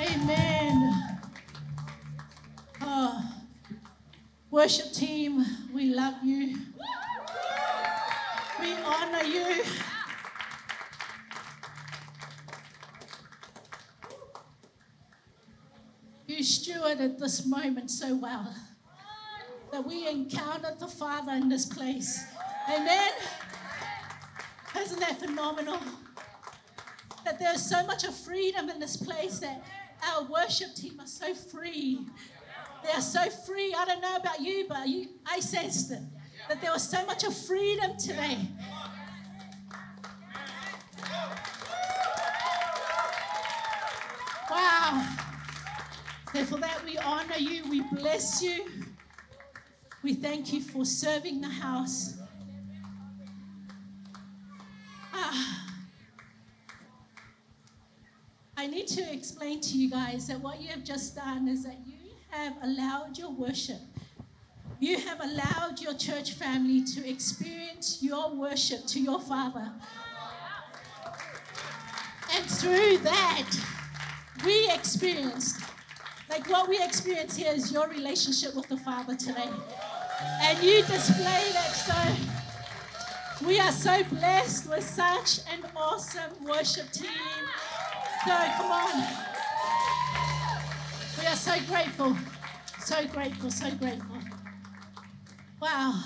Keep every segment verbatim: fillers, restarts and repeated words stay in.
Amen. Uh, worship team, we love you. We honor you. You stewarded this moment so well that we encountered the Father in this place. Amen. Isn't that phenomenal? That there's so much of freedom in this place, that our worship team are so free. They are so free. I don't know about you, but you, I sensed it. That there was so much of freedom today. Wow. And for that we honor you, we bless you. We thank you for serving the house. Ah. I need to explain to you guys that what you have just done is that you have allowed your worship. You have allowed your church family to experience your worship to your Father. And through that, we experienced, like what we experience here is your relationship with the Father today. And you display that, so we are so blessed with such an awesome worship team. So come on. We are so grateful, so grateful, so grateful. Wow.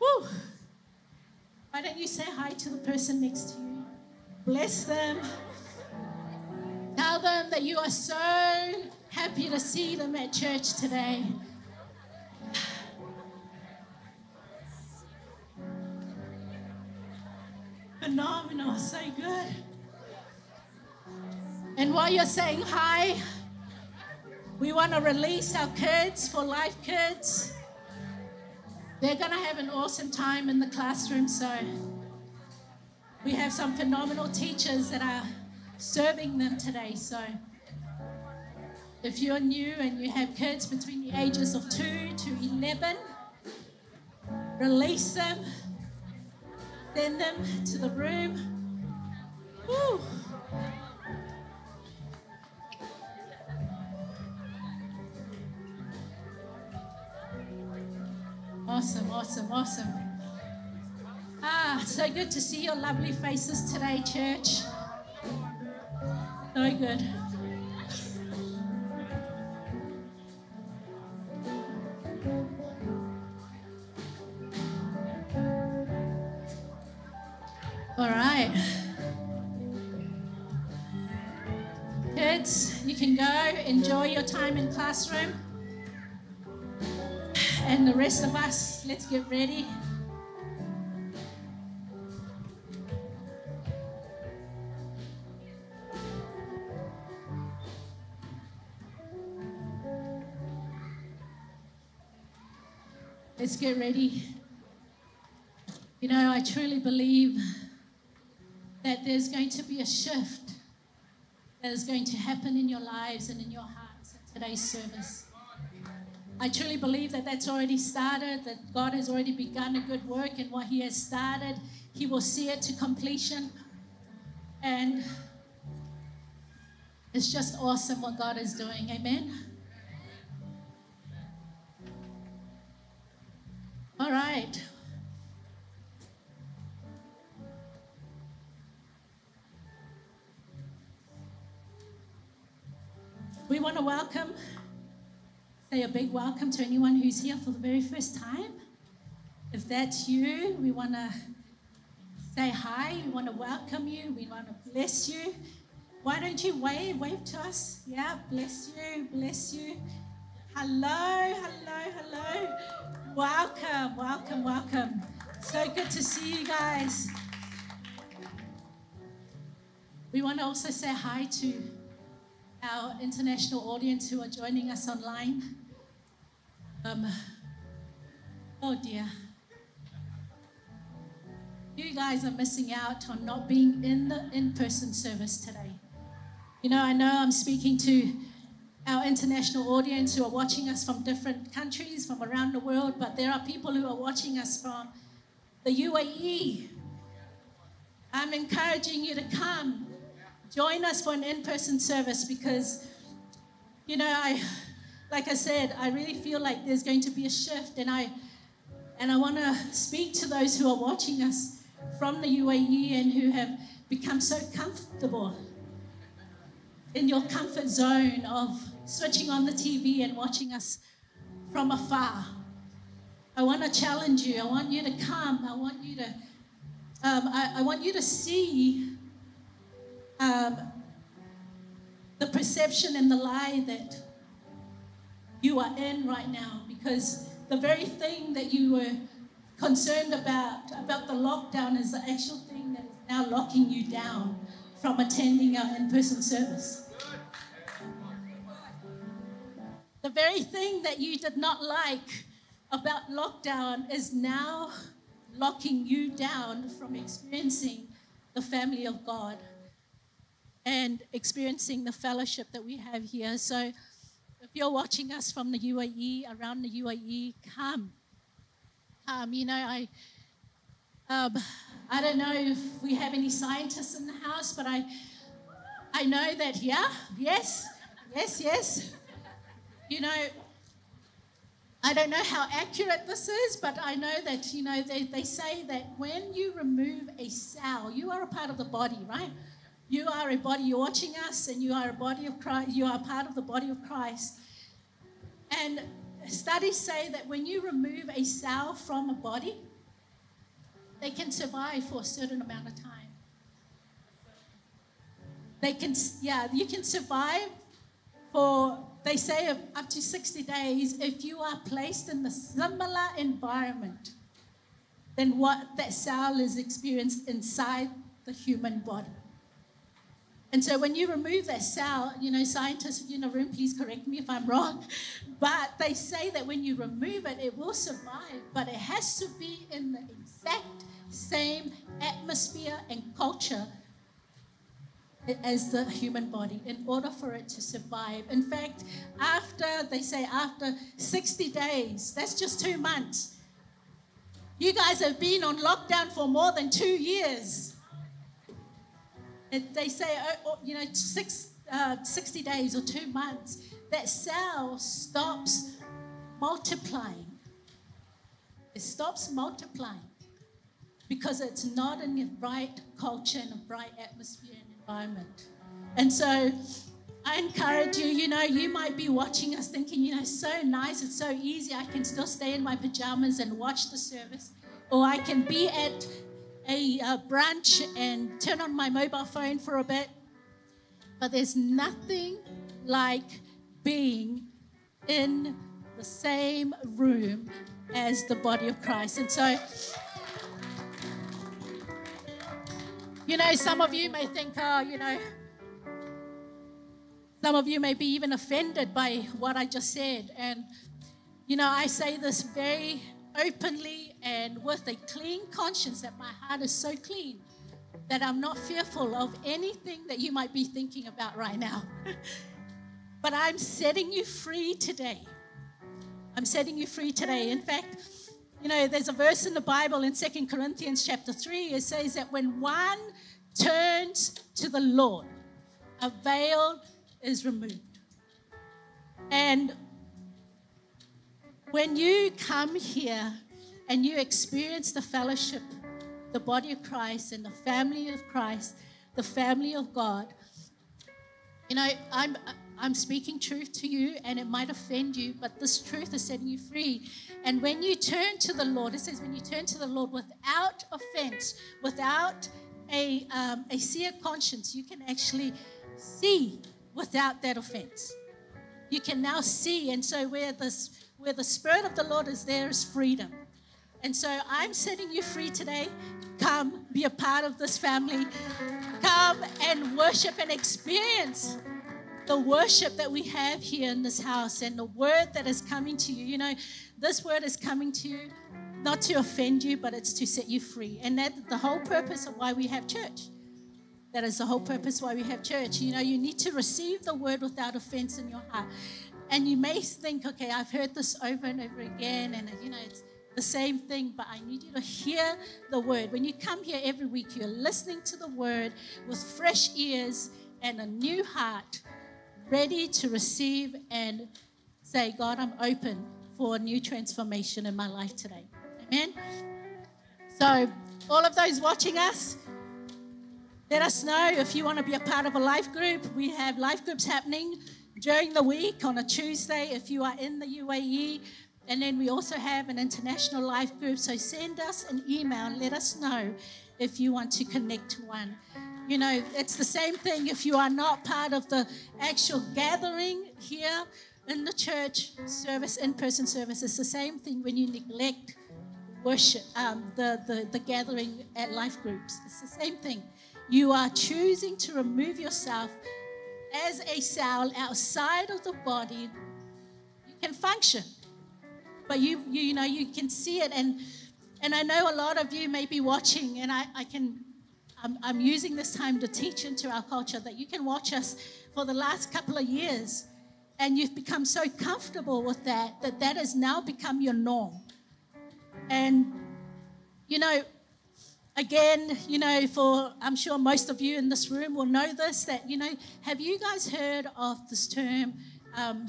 Woo. Why don't you say hi to the person next to you? Bless them. Tell them that you are so happy to see them at church today. Phenomenal. So good. And while you're saying hi, we want to release our kids for Life Kids. They're going to have an awesome time in the classroom. So we have some phenomenal teachers that are serving them today. So if you're new and you have kids between the ages of two to eleven, release them, send them to the room. Woo. Awesome, awesome, awesome. Ah, so good to see your lovely faces today, church. So good. All right. Kids, you can go enjoy your time in classroom. And the rest of us, let's get ready. Let's get ready. You know, I truly believe that there's going to be a shift that is going to happen in your lives and in your hearts at today's service. I truly believe that that's already started, that God has already begun a good work, and what He has started, He will see it to completion. And it's just awesome what God is doing. Amen? All right. We want to welcome... Say a big welcome to anyone who's here for the very first time. If that's you, we want to say hi. We want to welcome you. We want to bless you. Why don't you wave? Wave to us. Yeah, bless you. Bless you. Hello, hello, hello. Welcome, welcome, welcome. So good to see you guys. We want to also say hi to our international audience who are joining us online. Um, oh dear. You guys are missing out on not being in the in-person service today. You know, I know I'm speaking to our international audience who are watching us from different countries, from around the world, but there are people who are watching us from the U A E. I'm encouraging you to come. join us for an in-person service, because, you know, I, like I said, I really feel like there's going to be a shift, and I, and I want to speak to those who are watching us from the U A E and who have become so comfortable in your comfort zone of switching on the T V and watching us from afar. I want to challenge you. I want you to come. I want you to, um, I, I want you to see um, the perception and the lie that you are in right now, because the very thing that you were concerned about, about the lockdown, is the actual thing that is now locking you down from attending our in-person service. The very thing that you did not like about lockdown is now locking you down from experiencing the family of God and experiencing the fellowship that we have here. So if you're watching us from the U A E, around the U A E, come. Um, you know, I, um, I don't know if we have any scientists in the house, but I, I know that, yeah, yes, yes, yes. You know, I don't know how accurate this is, but I know that, you know, they, they say that when you remove a cell, you are a part of the body, right? You are a body. You're watching us, and you are a body of Christ. You are part of the body of Christ. And studies say that when you remove a cell from a body, they can survive for a certain amount of time. They can, yeah, you can survive for, they say, up to sixty days if you are placed in the similar environment than what that cell is experienced inside the human body. And so when you remove that cell, you know, scientists in the room, please correct me if I'm wrong, but they say that when you remove it, it will survive, but it has to be in the exact same atmosphere and culture as the human body in order for it to survive. In fact, after, they say after sixty days, that's just two months. You guys have been on lockdown for more than two years. It, they say, oh, you know, six, uh, sixty days or two months, that cell stops multiplying. It stops multiplying because it's not in the right culture and the right atmosphere and environment. And so I encourage you, you know, you might be watching us thinking, you know, so nice, it's so easy, I can still stay in my pajamas and watch the service, or I can be at a uh, brunch and turn on my mobile phone for a bit. But there's nothing like being in the same room as the body of Christ. And so, you know, some of you may think, oh, you know, some of you may be even offended by what I just said. And, you know, I say this very openly and with a clean conscience, that my heart is so clean that I'm not fearful of anything that you might be thinking about right now. But I'm setting you free today. I'm setting you free today. In fact, you know, there's a verse in the Bible in Second Corinthians chapter three. It says that when one turns to the Lord, a veil is removed. And when you come here and you experience the fellowship, the body of Christ and the family of Christ, the family of God, you know, I'm, I'm speaking truth to you, and it might offend you, but this truth is setting you free. And when you turn to the Lord, it says when you turn to the Lord without offense, without a, um, a sear conscience, you can actually see without that offense. You can now see, and so where this... where the Spirit of the Lord is, there is freedom. And so I'm setting you free today. Come, be a part of this family. Come and worship and experience the worship that we have here in this house and the word that is coming to you. You know, this word is coming to you not to offend you, but it's to set you free. And that's the whole purpose of why we have church. That is the whole purpose why we have church. You know, you need to receive the word without offense in your heart. And you may think, okay, I've heard this over and over again, and, you know, it's the same thing, but I need you to hear the word. When you come here every week, you're listening to the word with fresh ears and a new heart ready to receive and say, God, I'm open for a new transformation in my life today. Amen. So all of those watching us, let us know if you want to be a part of a life group. We have life groups happening during the week on a Tuesday if you are in the U A E. And then we also have an international life group. So send us an email and let us know if you want to connect to one. You know, it's the same thing if you are not part of the actual gathering here in the church service, in-person service. It's the same thing when you neglect worship, um, the, the, the gathering at life groups. It's the same thing. You are choosing to remove yourself as a cell outside of the body. You can function, but you you, you know, you can see it. And and I know a lot of you may be watching, and I, I can, I'm, I'm using this time to teach into our culture that you can watch us for the last couple of years, and you've become so comfortable with that, that that has now become your norm. And, you know, again, you know, for I'm sure most of you in this room will know this, that, you know, have you guys heard of this term? Um,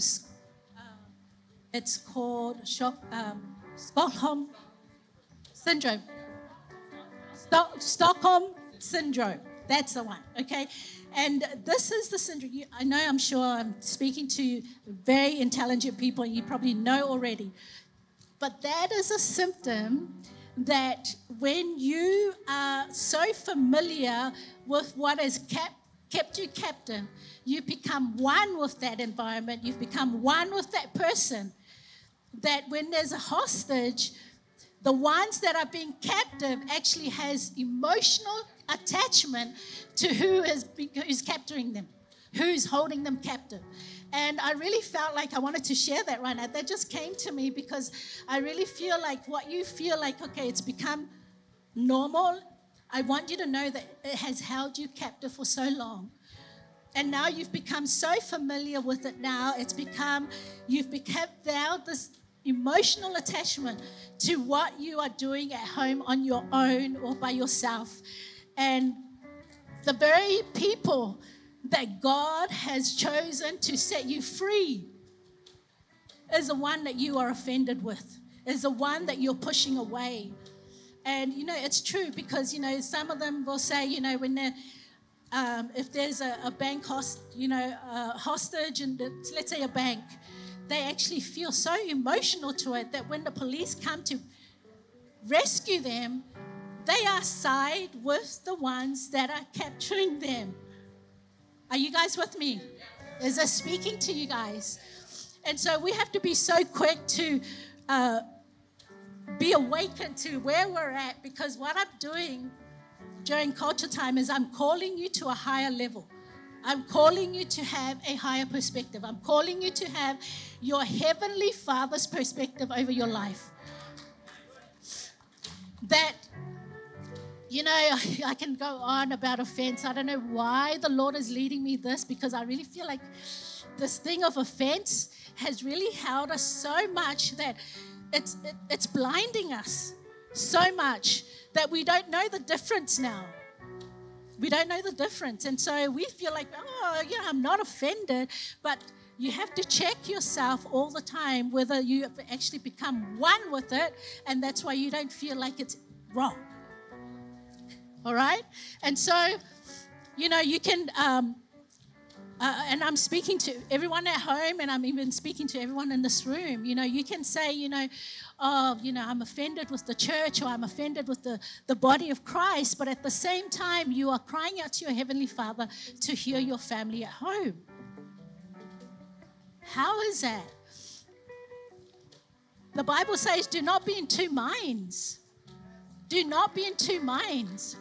uh, it's called shop, um, Stockholm Syndrome. St- Stockholm Syndrome. That's the one, okay? And this is the syndrome. You, I know I'm sure I'm speaking to very intelligent people, and you probably know already. But that is a symptom that when you are so familiar with what has kept, kept you captive, you become one with that environment, you've become one with that person, that when there's a hostage, the ones that are being captive actually has emotional attachment to who is, who's capturing them, who's holding them captive. And I really felt like I wanted to share that right now. That just came to me because I really feel like what you feel like, okay, it's become normal. I want you to know that it has held you captive for so long. And now you've become so familiar with it now. It's become, you've become now this emotional attachment to what you are doing at home on your own or by yourself. And the very people that God has chosen to set you free is the one that you are offended with, is the one that you're pushing away. And, you know, it's true because, you know, some of them will say, you know, when they're, um, if there's a, a bank host, you know, a hostage, and let's say a bank, they actually feel so emotional to it that when the police come to rescue them, they are side with the ones that are capturing them. Are you guys with me? Is this speaking to you guys? And so we have to be so quick to uh, be awakened to where we're at, because what I'm doing during culture time is I'm calling you to a higher level. I'm calling you to have a higher perspective. I'm calling you to have your Heavenly Father's perspective over your life. That, you know, I can go on about offense. I don't know why the Lord is leading me this, because I really feel like this thing of offense has really held us so much that it's it, it's blinding us so much that we don't know the difference now. We don't know the difference. And so we feel like, oh, yeah, I'm not offended. But you have to check yourself all the time whether you have actually become one with it, and that's why you don't feel like it's wrong. All right? And so, you know, you can, um, uh, and I'm speaking to everyone at home, and I'm even speaking to everyone in this room. You know, you can say, you know, oh, you know, I'm offended with the church, or I'm offended with the, the body of Christ. But at the same time, you are crying out to your Heavenly Father to heal your family at home. How is that? The Bible says, do not be in two minds. Do not be in two minds.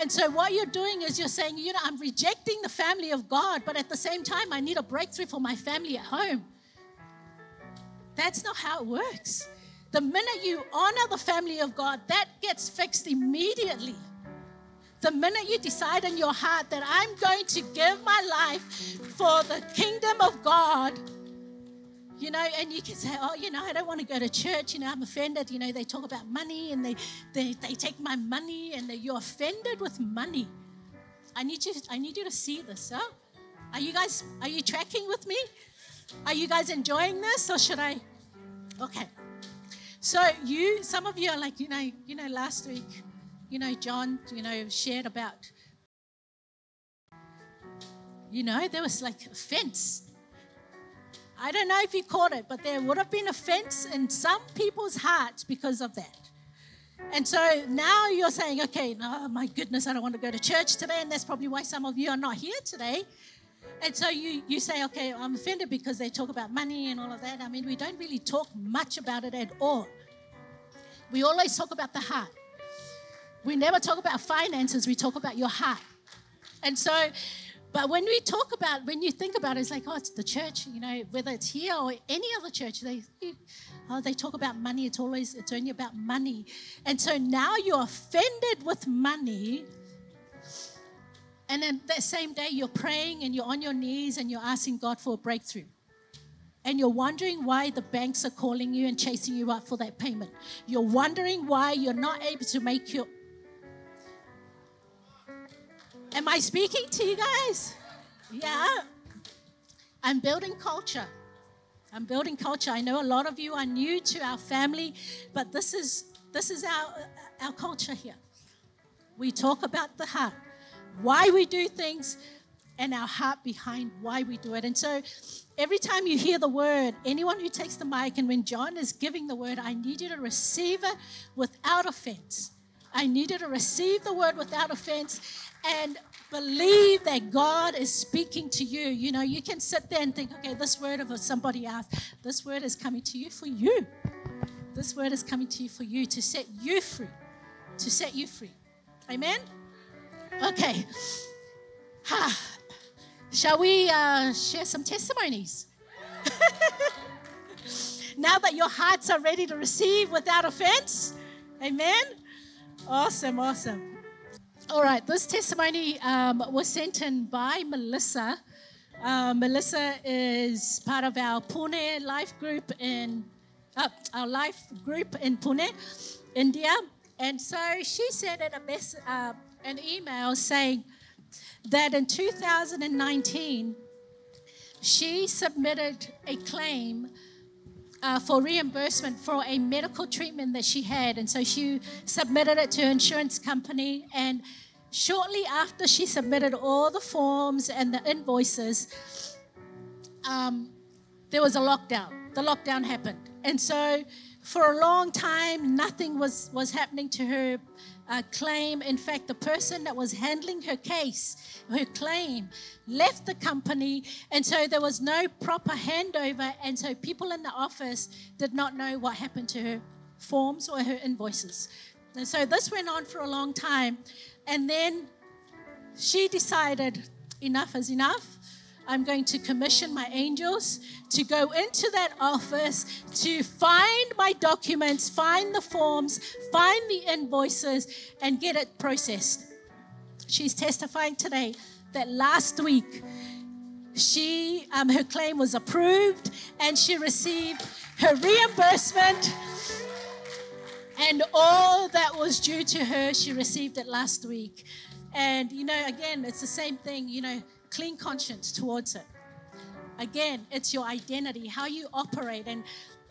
And so what you're doing is you're saying, you know, I'm rejecting the family of God, but at the same time, I need a breakthrough for my family at home. That's not how it works. The minute you honor the family of God, that gets fixed immediately. The minute you decide in your heart that I'm going to give my life for the kingdom of God, you know, and you can say, oh, you know, I don't want to go to church. You know, I'm offended. You know, they talk about money, and they, they, they take my money, and they, you're offended with money. I need you, I need you to see this, huh? Are you guys, are you tracking with me? Are you guys enjoying this, or should I? Okay. So you, some of you are like, you know, you know, last week, you know, John, you know, shared about, you know, there was like offense. I don't know if you caught it, but there would have been offense in some people's hearts because of that. And so now you're saying, okay, no, my goodness, I don't want to go to church today, and that's probably why some of you are not here today. And so you, you say, okay, I'm offended because they talk about money and all of that. I mean, we don't really talk much about it at all. We always talk about the heart. We never talk about finances. We talk about your heart. And so, but when we talk about, when you think about it, it's like, oh, it's the church, you know, whether it's here or any other church, they oh, they talk about money. It's always, it's only about money. And so now you're offended with money. And then that same day, you're praying and you're on your knees and you're asking God for a breakthrough. And you're wondering why the banks are calling you and chasing you up for that payment. You're wondering why you're not able to make your... Am I speaking to you guys? Yeah. I'm building culture. I'm building culture. I know a lot of you are new to our family, but this is, this is our, our culture here. We talk about the heart, why we do things, and our heart behind why we do it. And so every time you hear the word, anyone who takes the mic, and when John is giving the word, I need you to receive it without offense. I need you to receive the word without offense and believe that God is speaking to you. You know, you can sit there and think, okay, this word of somebody else, this word is coming to you for you. This word is coming to you for you, to set you free, to set you free. Amen? Okay, ha. Shall we uh, share some testimonies? Now that your hearts are ready to receive without offense, amen? Awesome, awesome. All right, this testimony um, was sent in by Melissa. Uh, Melissa is part of our Pune life group in, uh, our life group in Pune, India. And so she sent in a message, uh, an email saying that in two thousand nineteen, she submitted a claim uh, for reimbursement for a medical treatment that she had. And so she submitted it to her insurance company. And shortly after she submitted all the forms and the invoices, um, there was a lockdown. The lockdown happened. And so for a long time, nothing was, was happening to her uh, claim. In fact, the person that was handling her case, her claim, left the company, and so there was no proper handover, and so people in the office did not know what happened to her forms or her invoices. And so this went on for a long time, and then she decided enough is enough. I'm going to commission my angels to go into that office to find my documents, find the forms, find the invoices, and get it processed. She's testifying today that last week, she, um, her claim was approved, and she received her reimbursement, and all that was due to her, she received it last week. And, you know, again, it's the same thing, you know, clean conscience towards it. Again, it's your identity, how you operate. And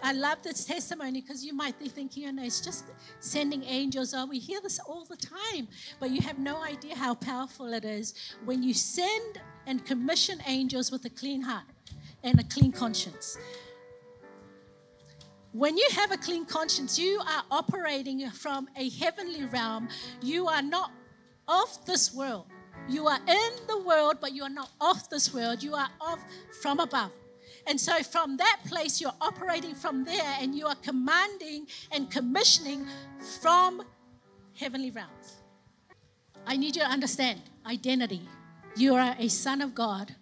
I love this testimony because you might be thinking, you know, it's just sending angels. Oh, we hear this all the time, but you have no idea how powerful it is when you send and commission angels with a clean heart and a clean conscience. When you have a clean conscience, you are operating from a heavenly realm. You are not of this world. You are in the world, but you are not of this world. You are of from above. And so from that place, you're operating from there, and you are commanding and commissioning from heavenly realms. I need you to understand identity. You are a son of God.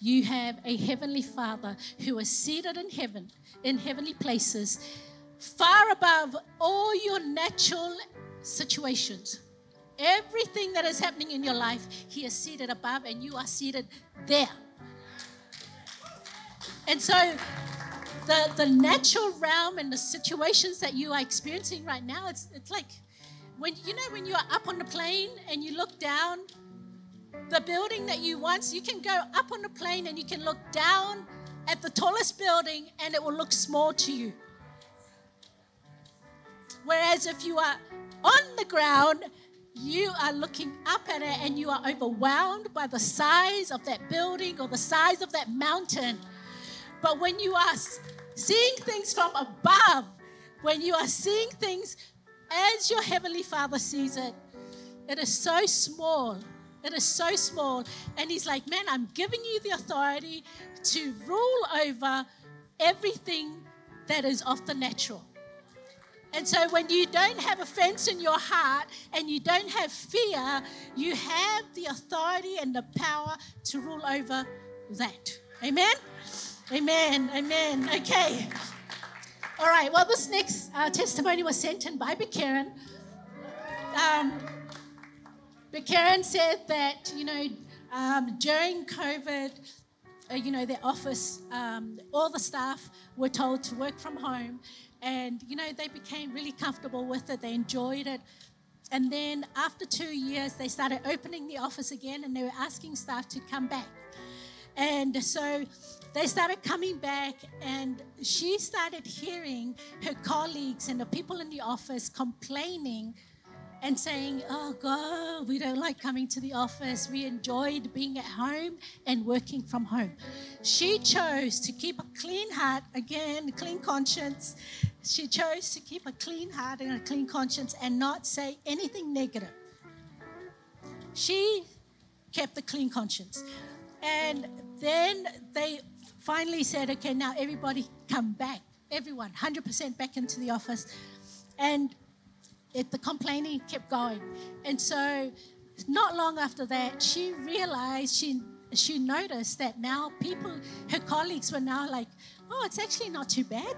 You have a heavenly Father who is seated in heaven, in heavenly places, far above all your natural situations. Everything that is happening in your life, He is seated above, and you are seated there. And so the, the natural realm and the situations that you are experiencing right now, it's, it's like, when you know when you are up on the plane and you look down the building that you once, you can go up on a plane and you can look down at the tallest building and it will look small to you. Whereas if you are on the ground, you are looking up at it and you are overwhelmed by the size of that building or the size of that mountain. But when you are seeing things from above, when you are seeing things as your Heavenly Father sees it, it is so small. It is so small. And He's like, man, I'm giving you the authority to rule over everything that is of the natural. And so when you don't have offense in your heart and you don't have fear, you have the authority and the power to rule over that. Amen? Amen. Amen. Okay. All right. Well, this next uh, testimony was sent in by Bikaren. Um, Bikaren said that, you know, um, during COVID, uh, you know, their office, um, all the staff were told to work from home. And, you know, they became really comfortable with it. They enjoyed it. And then after two years, they started opening the office again and they were asking staff to come back. And so they started coming back and she started hearing her colleagues and the people in the office complaining and saying, oh, God, we don't like coming to the office. We enjoyed being at home and working from home. She chose to keep a clean heart, again, a clean conscience. She chose to keep a clean heart and a clean conscience and not say anything negative. She kept a clean conscience. And then they finally said, okay, now everybody come back. Everyone, one hundred percent back into the office. And It, the complaining kept going. And so not long after that, she realized, she she noticed that now people, her colleagues were now like, oh, it's actually not too bad.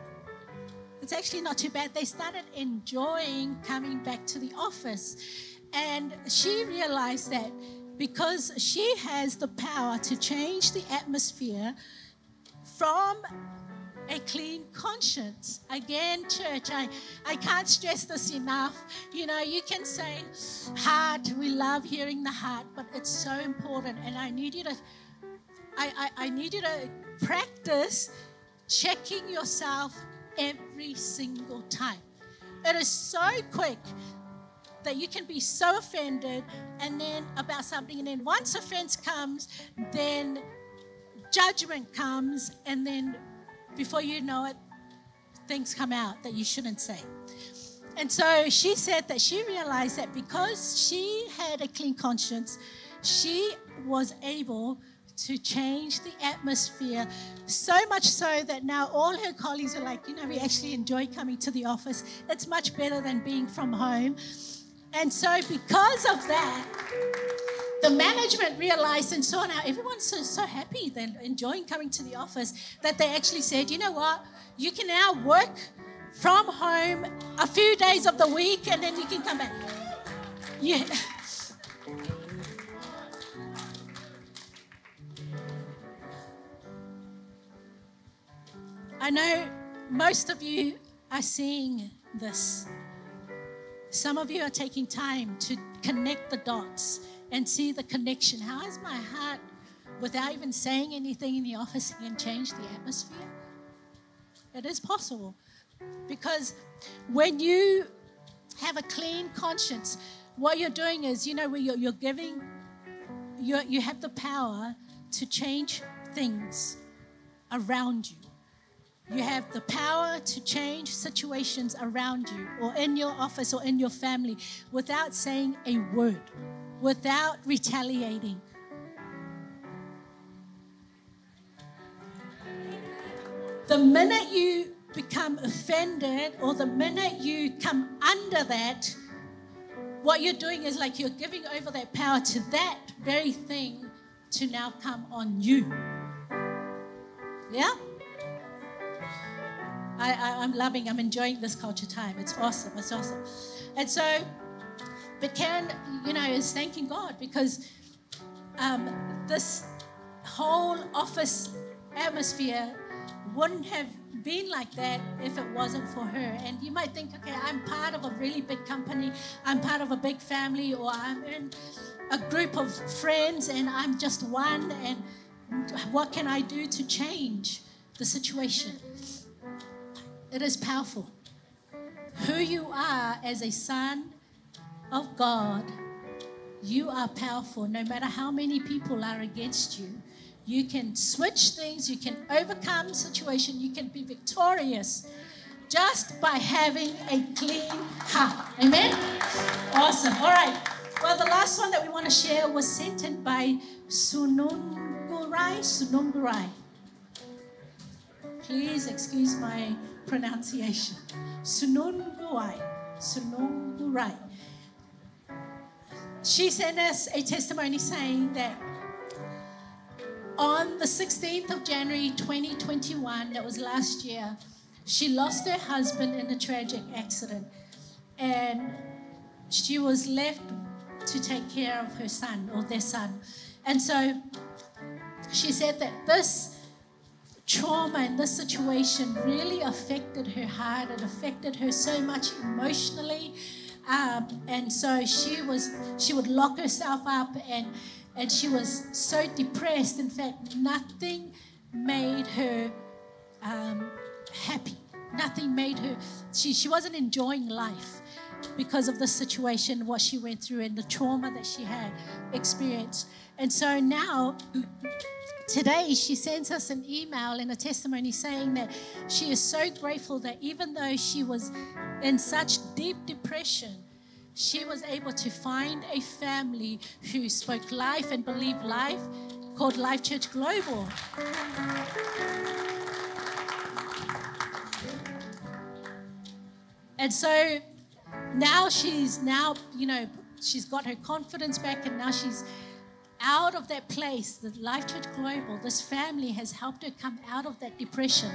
It's actually not too bad. They started enjoying coming back to the office. And she realized that because she has the power to change the atmosphere from a clean conscience. Again, church, I, I can't stress this enough. You know, you can say heart, we love hearing the heart, but it's so important. And I need you to, I, I, I need you to practice checking yourself every single time. It is so quick that you can be so offended and then about something. And then once offense comes, then judgment comes, and then before you know it, things come out that you shouldn't say. And so she said that she realized that because she had a clean conscience, she was able to change the atmosphere so much so that now all her colleagues are like, you know, we actually enjoy coming to the office. It's much better than being from home. And so because of that, the management realized and saw now everyone's so, so happy, they're enjoying coming to the office, that they actually said, you know what, you can now work from home a few days of the week and then you can come back. Yeah. I know most of you are seeing this. Some of you are taking time to connect the dots and see the connection. How is my heart, without even saying anything in the office, can change the atmosphere? It is possible. Because when you have a clean conscience, what you're doing is, you know, you're, you're giving, you're, you have the power to change things around you. You have the power to change situations around you or in your office or in your family without saying a word, without retaliating. The minute you become offended or the minute you come under that, what you're doing is like you're giving over that power to that very thing to now come on you. Yeah? I, I, I'm loving, I'm enjoying this culture time. It's awesome, it's awesome. And so, but Karen, you know, is thanking God because um, this whole office atmosphere wouldn't have been like that if it wasn't for her. And you might think, okay, I'm part of a really big company. I'm part of a big family, or I'm in a group of friends and I'm just one, and what can I do to change the situation? It is powerful. Who you are as a son of God, you are powerful. No matter how many people are against you, you can switch things, you can overcome situation, you can be victorious just by having a clean heart. Amen? Awesome. All right. Well, the last one that we want to share was sent by Sunungurai. Sunungurai. Please excuse my pronunciation. Sunungurai. Sunungurai. She sent us a testimony saying that on the sixteenth of January twenty twenty-one, that was last year, she lost her husband in a tragic accident, and she was left to take care of her son, or their son. And so she said that this trauma and this situation really affected her heart. It affected her so much emotionally. Um, and so she was, she would lock herself up, and, and she was so depressed. In fact, nothing made her um, happy. Nothing made her, she, she wasn't enjoying life because of the situation, what she went through and the trauma that she had experienced. And so now, today, she sends us an email and a testimony saying that she is so grateful that even though she was in such deep depression, she was able to find a family who spoke life and believed life, called Life Church Global. And so now she's now, you know, she's got her confidence back, and now she's out of that place, the Life Church Global. This family has helped her come out of that depression.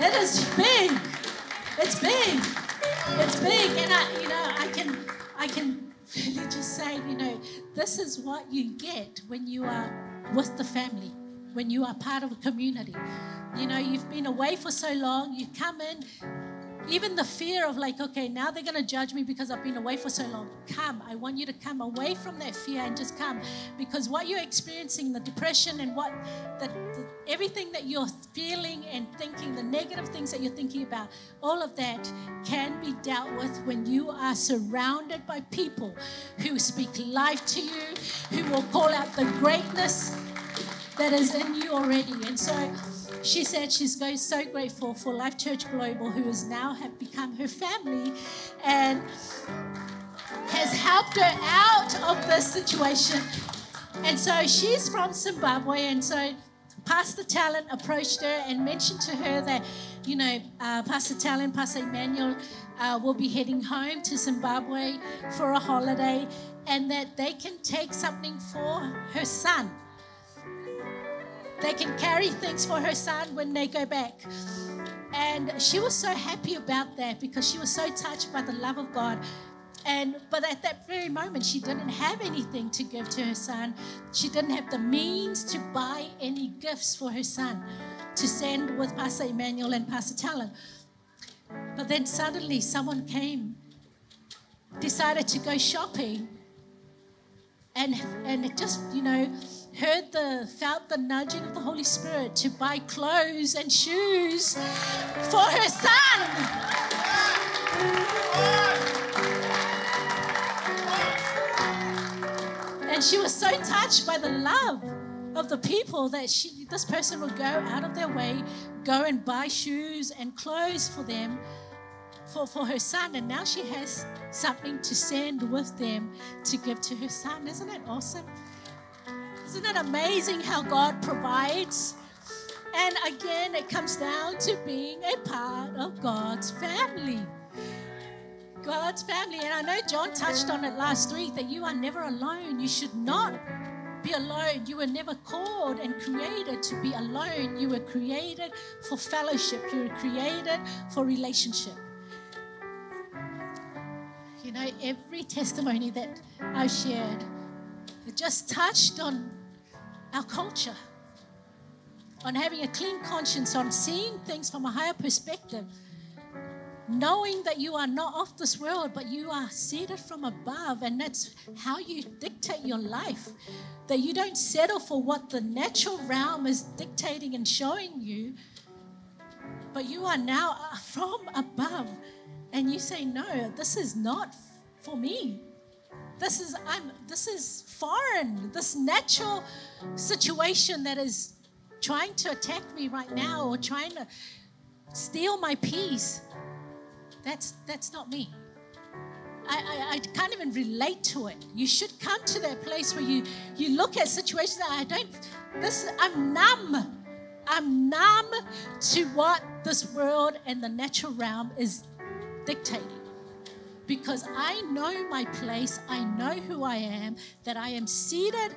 It is big. It's big. It's big. And I, you know, I can, I can really just say, you know, this is what you get when you are with the family, when you are part of a community. You know, you've been away for so long, you come in, even the fear of like, okay, now they're going to judge me because I've been away for so long. Come, I want you to come away from that fear and just come. Because what you're experiencing, the depression and what, the, the, everything that you're feeling and thinking, the negative things that you're thinking about, all of that can be dealt with when you are surrounded by people who speak life to you, who will call out the greatness that is in you already. And so she said she's so grateful for Life Church Global, who has now have become her family and has helped her out of this situation. And so she's from Zimbabwe, and so Pastor Talent approached her and mentioned to her that, you know, uh, Pastor Talent, Pastor Emmanuel uh, will be heading home to Zimbabwe for a holiday, and that they can take something for her son. They can carry things for her son when they go back. And she was so happy about that because she was so touched by the love of God. And but at that very moment, she didn't have anything to give to her son. She didn't have the means to buy any gifts for her son to send with Pastor Emmanuel and Pastor Talon. But then suddenly someone came, decided to go shopping, and, and it just, you know, heard the, felt the nudging of the Holy Spirit to buy clothes and shoes for her son. And she was so touched by the love of the people that she, this person would go out of their way, go and buy shoes and clothes for them, for, for her son. And now she has something to send with them to give to her son. Isn't it awesome? Isn't it amazing how God provides? And again, it comes down to being a part of God's family. God's family. And I know John touched on it last week, that you are never alone. You should not be alone. You were never called and created to be alone. You were created for fellowship. You were created for relationship. You know, every testimony that I've shared, it just touched on our culture, on having a clean conscience, on seeing things from a higher perspective, knowing that you are not of this world, but you are seated from above, and that's how you dictate your life, that you don't settle for what the natural realm is dictating and showing you, but you are now from above, and you say, no, this is not for me. This is I'm, this is foreign. This natural situation that is trying to attack me right now or trying to steal my peace, that's that's not me. I, I, I can't even relate to it. You should come to that place where you, you look at situations that I don't, this, I'm numb. I'm numb to what this world and the natural realm is dictating. Because I know my place, I know who I am, that I am seated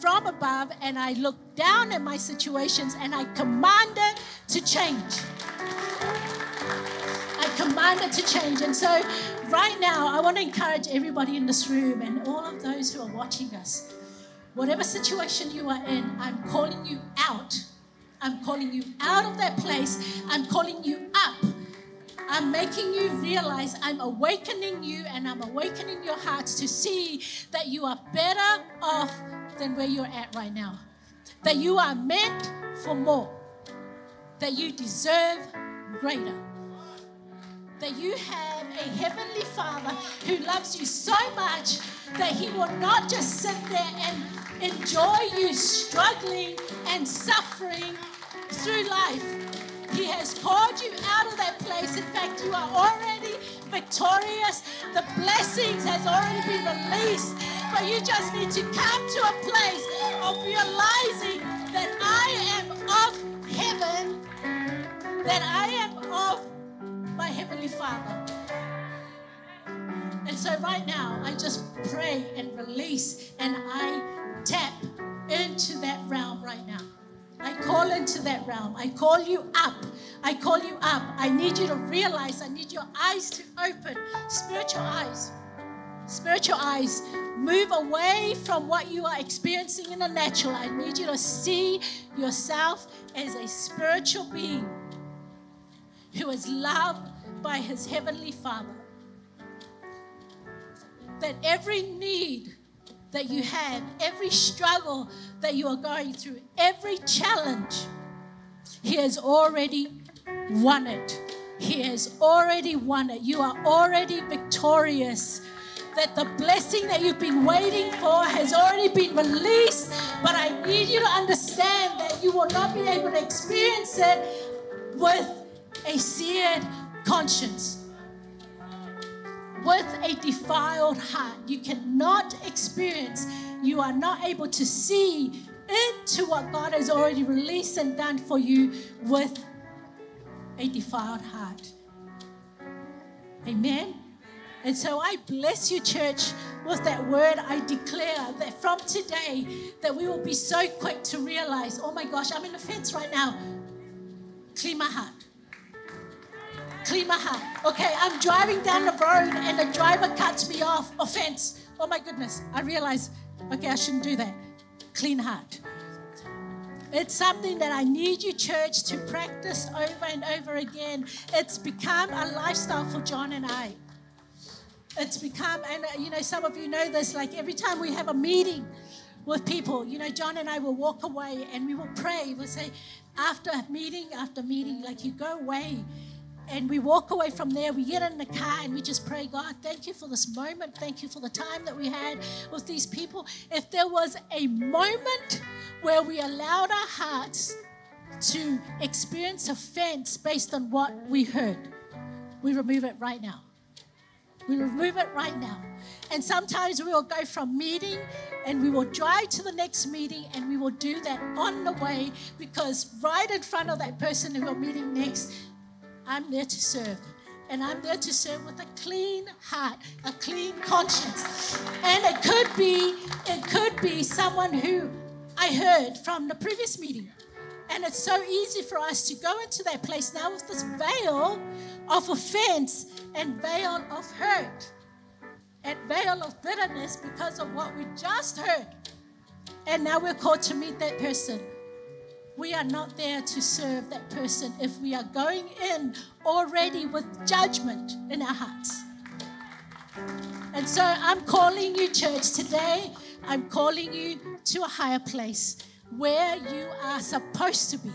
from above, and I look down at my situations and I command it to change. I command it to change. And so right now, I want to encourage everybody in this room and all of those who are watching us, whatever situation you are in, I'm calling you out. I'm calling you out of that place. I'm calling you up. I'm making you realize, I'm awakening you, and I'm awakening your hearts to see that you are better off than where you're at right now. That you are meant for more. That you deserve greater. That you have a heavenly Father who loves you so much that He will not just sit there and enjoy you struggling and suffering through life. He has called you out of that place. In fact, you are already victorious. The blessings has already been released. But you just need to come to a place of realizing that I am of heaven, that I am of my Heavenly Father. And so right now, I just pray and release, and I tap into that realm right now. I call into that realm. I call you up. I call you up. I need you to realize. I need your eyes to open. Spiritual eyes. Spiritual eyes. Move away from what you are experiencing in the natural. I need you to see yourself as a spiritual being who is loved by His Heavenly Father. That every need that you have, every struggle that you are going through, every challenge, He has already won it. He has already won it. You are already victorious. That the blessing that you've been waiting for has already been released, but I need you to understand that you will not be able to experience it with a seared conscience. With a defiled heart, you cannot experience, you are not able to see into what God has already released and done for you with a defiled heart. Amen? And so I bless you, church, with that word. I declare that from today, that we will be so quick to realize, oh my gosh, I'm in offense right now. Clean my heart. Clean my heart. Okay, I'm driving down the road and the driver cuts me off. Offense. Oh my goodness. I realize, okay, I shouldn't do that. Clean heart. It's something that I need you, church, to practice over and over again. It's become a lifestyle for John and I. It's become, and you know, some of you know this, like every time we have a meeting with people, you know, John and I will walk away and we will pray. We'll say, after meeting, after meeting, like you go away. And we walk away from there, we get in the car and we just pray, God, thank you for this moment. Thank you for the time that we had with these people. If there was a moment where we allowed our hearts to experience offense based on what we heard, we remove it right now. We remove it right now. And sometimes we will go from meeting and we will drive to the next meeting and we will do that on the way, because right in front of that person who we're meeting next, I'm there to serve, and I'm there to serve with a clean heart, a clean conscience. And it could be, it could be someone who I heard from the previous meeting. And it's so easy for us to go into that place now with this veil of offense and veil of hurt and veil of bitterness because of what we just heard. And now we're called to meet that person we are not there to serve that person if we are going in already with judgment in our hearts. And so I'm calling you, church, today. I'm calling you to a higher place where you are supposed to be.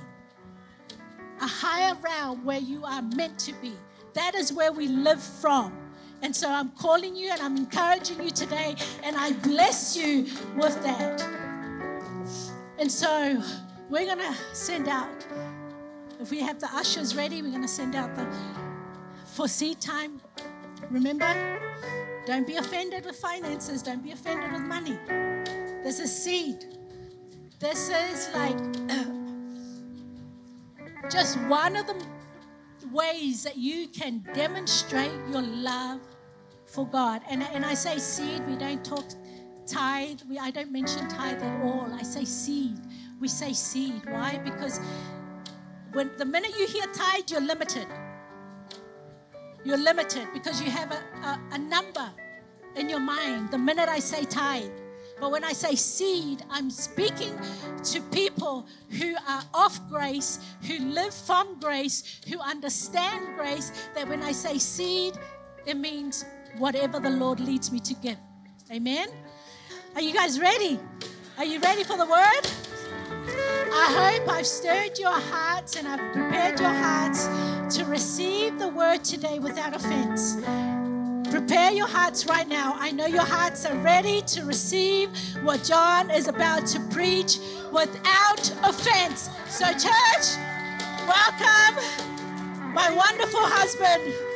A higher realm where you are meant to be. That is where we live from. And so I'm calling you and I'm encouraging you today, and I bless you with that. And so we're going to send out, if we have the ushers ready, we're going to send out the for seed time. Remember, don't be offended with finances. Don't be offended with money. This is seed. This is like just one of the ways that you can demonstrate your love for God. And, and I say seed, we don't talk tithe. We, I don't mention tithe at all. I say seed. We say seed. Why? Because when the minute you hear tithe, you're limited. You're limited because you have a, a, a number in your mind the minute I say tithe. But when I say seed, I'm speaking to people who are of grace, who live from grace, who understand grace, that when I say seed, it means whatever the Lord leads me to give. Amen? Are you guys ready? Are you ready for the word? I hope I've stirred your hearts and I've prepared your hearts to receive the word today without offense. Prepare your hearts right now. I know your hearts are ready to receive what John is about to preach without offense. So church, welcome my wonderful husband.